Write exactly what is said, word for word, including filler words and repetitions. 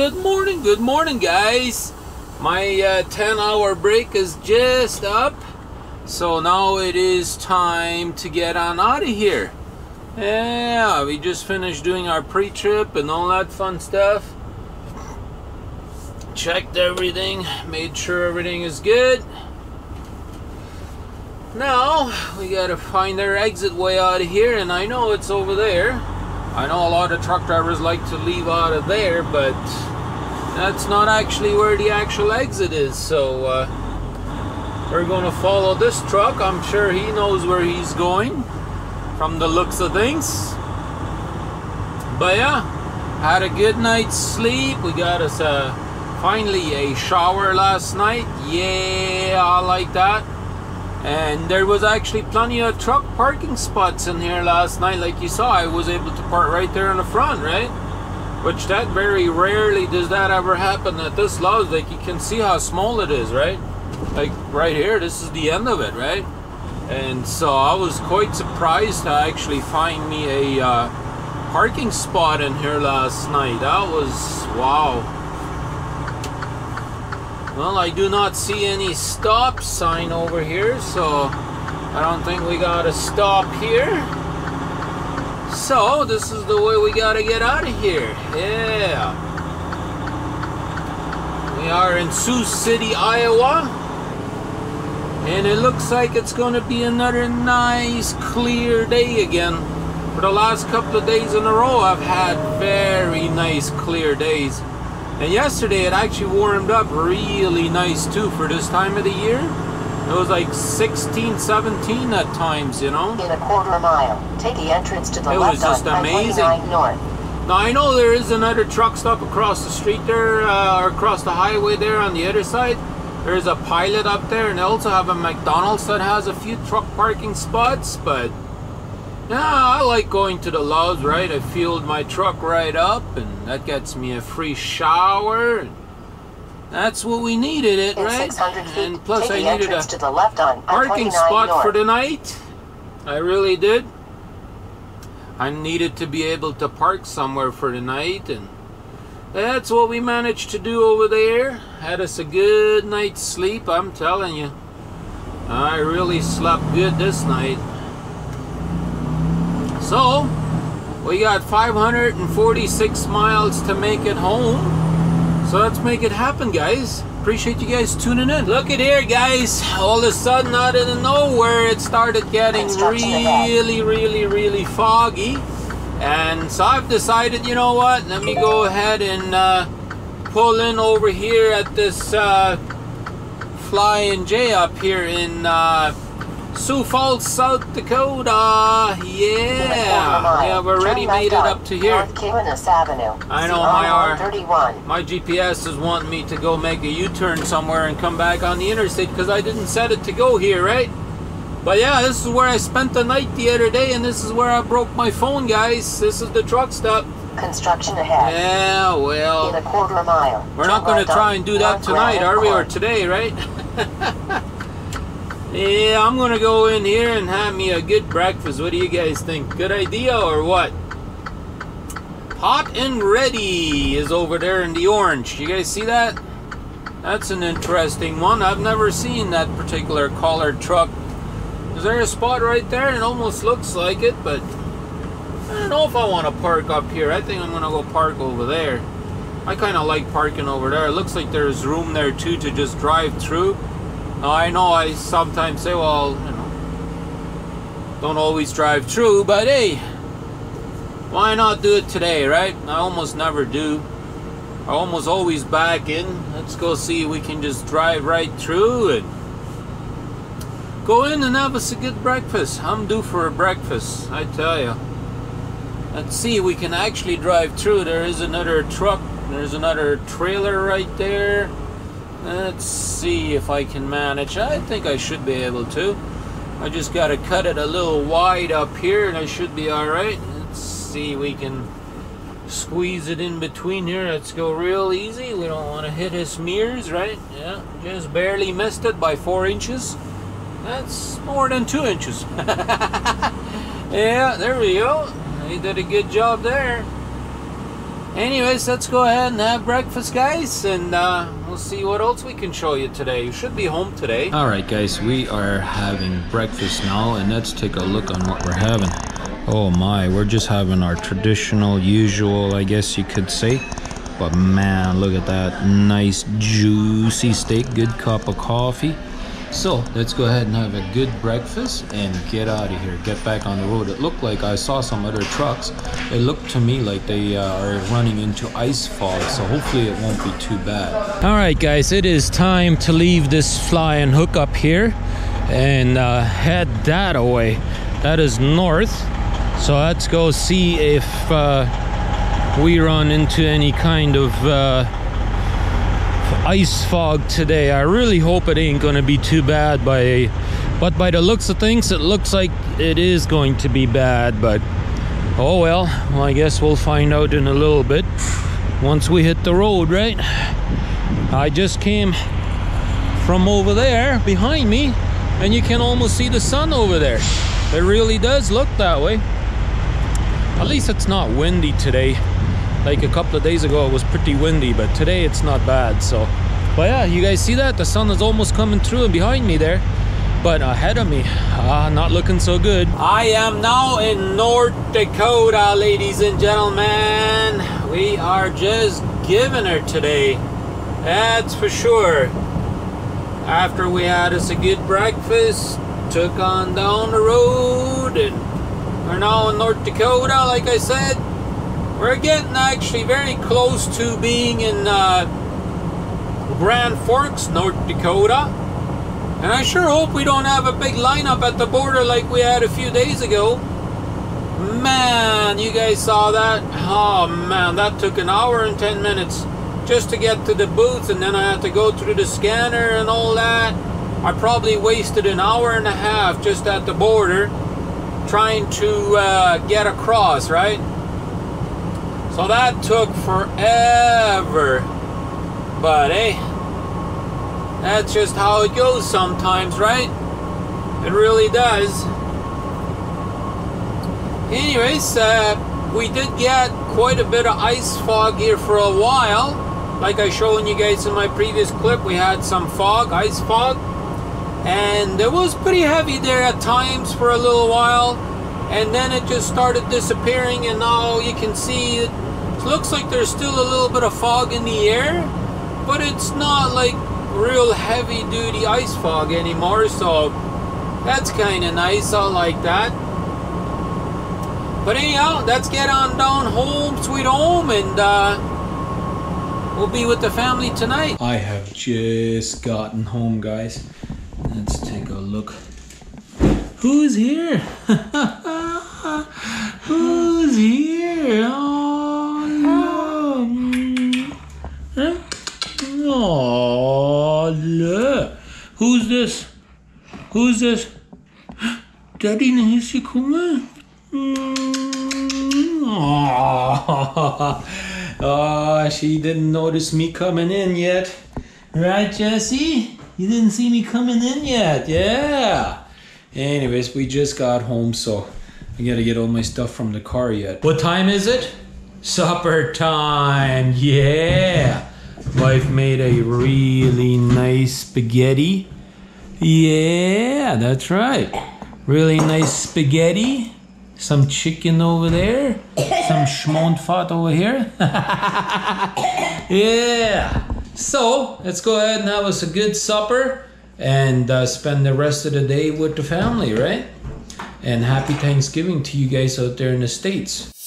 Good morning, good morning guys. My uh, ten hour break is just up, so now it is time to get on out of here. Yeah, we just finished doing our pre-trip and all that fun stuff. Checked everything, made sure everything is good. Now we gotta find our exit way out of here, and I know it's over there. I know a lot of truck drivers like to leave out of there, but that's not actually where the actual exit is, so uh, we're gonna follow this truck. I'm sure he knows where he's going from the looks of things. But yeah, had a good night's sleep. We got us a, finally a shower last night. Yeah, I like that. And there was actually plenty of truck parking spots in here last night. Like you saw, I was able to park right there in the front, right? Which that very rarely does that ever happen at this lodge. Like you can see how small it is, right? Like right here, this is the end of it, right? And so I was quite surprised to actually find me a uh, parking spot in here last night. That was, wow. Well, I do not see any stop sign over here, so I don't think we gotta stop here. So this is the way we gotta get out of here. Yeah. We are in Sioux City, Iowa. And it looks like it's gonna be another nice clear day again. For the last couple of days in a row, I've had very nice clear days. And yesterday it actually warmed up really nice too for this time of the year. It was like sixteen, seventeen at times, you know. In a quarter mile, take the entrance to the left. It was just amazing. Now I know there is another truck stop across the street there, uh, or across the highway there on the other side. There's a Pilot up there, and they also have a McDonald's that has a few truck parking spots, but nah, I like going to the lodge, right? I fueled my truck right up, and that gets me a free shower. That's what we needed, it right? And plus, I needed a parking spot for the night. I really did. I needed to be able to park somewhere for the night, and that's what we managed to do over there. Had us a good night's sleep, I'm telling you. I really slept good this night. So, we got five hundred forty-six miles to make it home. So let's make it happen, guys. Appreciate you guys tuning in. Look at here, guys. All of a sudden, out of nowhere, it started getting really, really, really foggy. And so I've decided, you know what? Let me go ahead and uh, pull in over here at this uh, Flying J up here in... Uh, Sioux Falls, South Dakota. Yeah, yeah, we're already made it up to here. I know my my G P S is wanting me to go make a U-turn somewhere and come back on the interstate because I didn't set it to go here, right? But yeah, this is where I spent the night the other day, and this is where I broke my phone, guys. This is the truck stop. Construction ahead. Yeah, well, in a quarter mile. We're not going to try and do that tonight, are we? Or today, right? Yeah, I'm gonna go in here and have me a good breakfast. What do you guys think? Good idea or what? Hot and Ready is over there in the orange. You guys see that? That's an interesting one. I've never seen that particular collared truck. Is there a spot right there? It almost looks like it, but I don't know if I want to park up here. I think I'm gonna go park over there. I kind of like parking over there. It looks like there's room there too to just drive through. Now, I know I sometimes say, well, you know, don't always drive through, but hey, why not do it today, right? I almost never do. I almost always back in. Let's go see if we can just drive right through and go in and have us a good breakfast. I'm due for a breakfast, I tell you. Let's see if we can actually drive through. There is another truck. There's another trailer right there. Let's see if I can manage. I think I should be able to. I just gotta cut it a little wide up here and I should be alright. Let's see if we can squeeze it in between here. Let's go real easy. We don't want to hit his mirrors, right? Yeah, just barely missed it by four inches. That's more than two inches. Yeah, there we go. He did a good job there. Anyways, let's go ahead and have breakfast, guys, and uh, we'll see what else we can show you today. You should be home today. Alright, guys, we are having breakfast now, and let's take a look on what we're having. Oh my, we're just having our traditional, usual, I guess you could say. But man, look at that nice, juicy steak, good cup of coffee. So let's go ahead and have a good breakfast and get out of here, get back on the road. It looked like I saw some other trucks. It looked to me like they uh, are running into ice fog, so hopefully it won't be too bad. All right, guys, it is time to leave this flying hook up here and uh, head that away. That is north, so let's go see if uh, we run into any kind of uh, ice fog today. I really hope it ain't gonna be too bad, by but by the looks of things it looks like it is going to be bad. But oh well, well I guess we'll find out in a little bit once we hit the road, right? I just came from over there behind me and you can almost see the sun over there. It really does look that way. At least it's not windy today. Like a couple of days ago it was pretty windy, but today it's not bad. So but yeah, you guys see that the sun is almost coming through behind me there, but ahead of me uh, not looking so good. I am now in North Dakota, ladies and gentlemen. We are just giving her today, that's for sure. After we had us a good breakfast, took on down the road, and we're now in North Dakota. Like I said, we're getting actually very close to being in uh, Grand Forks, North Dakota. And I sure hope we don't have a big lineup at the border like we had a few days ago. Man, you guys saw that? Oh man, that took an hour and ten minutes just to get to the booth, and then I had to go through the scanner and all that. I probably wasted an hour and a half just at the border trying to uh, get across, right? So that took forever, but hey, that's just how it goes sometimes, right? It really does. Anyways, uh, we did get quite a bit of ice fog here for a while. Like I showed you guys in my previous clip, we had some fog, ice fog, and it was pretty heavy there at times for a little while. And then it just started disappearing, and now you can see it looks like there's still a little bit of fog in the air, but it's not like real heavy duty ice fog anymore, so that's kind of nice. I like that. But anyhow, let's get on down home sweet home, and uh, we'll be with the family tonight. I have just gotten home, guys. Let's take a look. Who's here? Who's here? Oh, no. Oh, look. Who's this? Who's this? Daddy, is he coming? Oh, she didn't notice me coming in yet. Right, Jesse? You didn't see me coming in yet. Yeah. Anyways, we just got home, so I gotta get all my stuff from the car yet. What time is it? Supper time, yeah! Wife made a really nice spaghetti. Yeah, that's right. Really nice spaghetti. Some chicken over there. Some schmontfat over here. Yeah! So, let's go ahead and have us a good supper. And uh, spend the rest of the day with the family, right? And happy Thanksgiving to you guys out there in the States.